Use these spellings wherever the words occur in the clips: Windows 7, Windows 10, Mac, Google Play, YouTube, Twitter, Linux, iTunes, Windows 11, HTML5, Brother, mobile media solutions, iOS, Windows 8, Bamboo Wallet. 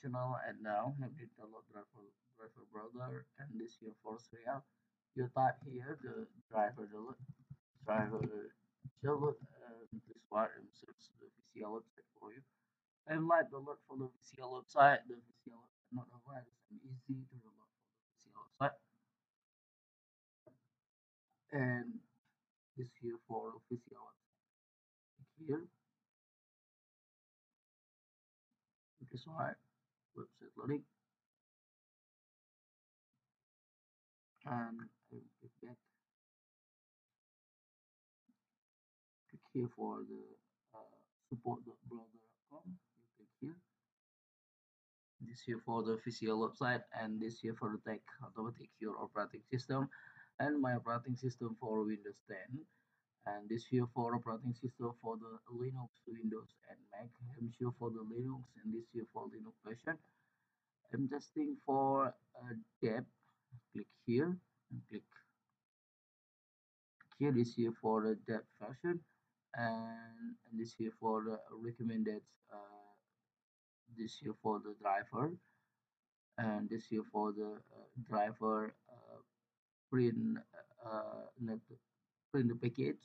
for channel, and now have to download driver Brother, and this here for real. You type here the driver download, and this one search the VCL website for you. I like to look for the VCL website. The VCL website not always easy to download for the VCL website, and this here for VCL website here. This one website loading, and I will click back. Click here for the support.brother.com. You click here. This here for the official website, and this here for the tech automatic your operating system, and my operating system for Windows 10. And this here for operating system for the Linux, Windows, and Mac. I'm sure for the Linux, and this here for Linux version. I'm testing for a tab. Click here and click here. This here for the tab version, and this here for the recommended. This here for the driver, and this here for the driver print network. In the package,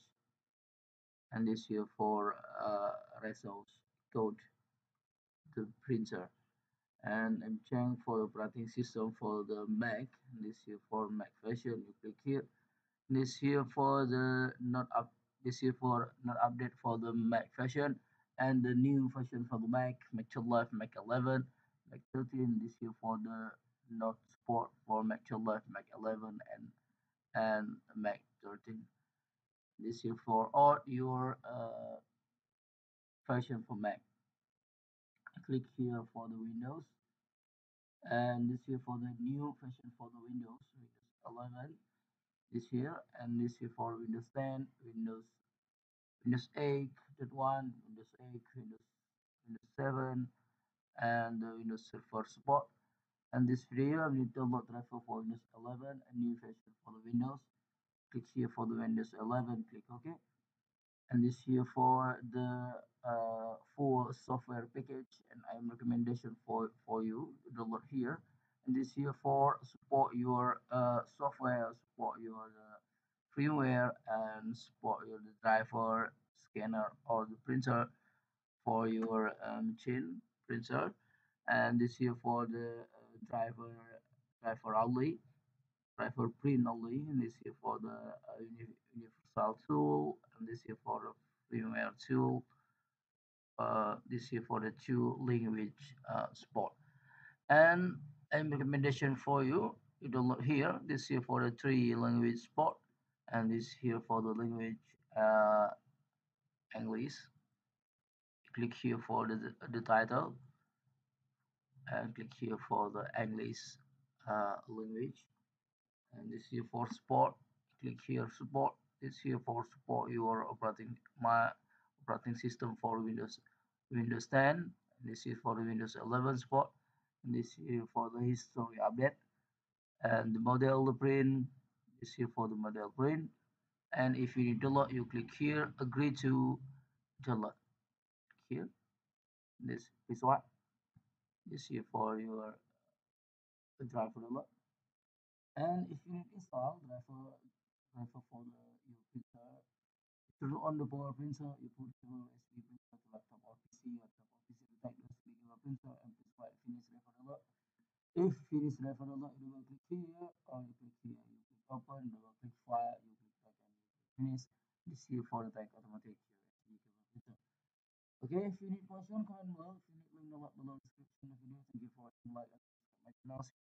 and this here for resource code the printer, and I'm changing for operating system for the Mac. This here for Mac version, you click here. This here for the not update for the Mac version, and the new version for the Mac, Mac 12, Mac 11, Mac 13. This here for the not support for Mac 12, Mac 11, and Mac 13. This here for all your version for Mac. Click here for the Windows, and this here for the new version for the Windows, Windows 11. This here, and this here for Windows 10, Windows 8, that one, Windows 8, Windows 7, and the Windows Server support. And this video, I need to download driver for Windows 11, a new version for the Windows. Click here for the Windows 11, click OK. And this here for the full software package, and I am recommendation for you download here. And this here for support your software, support your firmware, and support your driver, scanner, or the printer for your machine printer. And this here for the driver print only, and this here for the universal tool, and this here for the firmware tool, this here for the two language support. And a recommendation for you, you download here. This here for the 3 language support, and this here for the language English. Click here for the title, and click here for the English language. And this here for support, click here support. This here for support your my operating system for Windows 10. And this is for the Windows 11 support. And this here for the history update, and the model print. This here for the model print. And if you need to download, you click here, agree to download. Here, this is what. This here for your driver download. And if you need install driver for your printer, to do on the power printer, you put your USB printer to laptop or PC, type USB to your printer, and this while finish driver download. If finish driver download, you will click here, or you click here, you click open, you will click file, you click back, and finish. This here for the type automatic USB to your printer. Okay, if you need question, comment below. If you need link, below description of the video. Thank you for watching. Like and subscribe to my channel.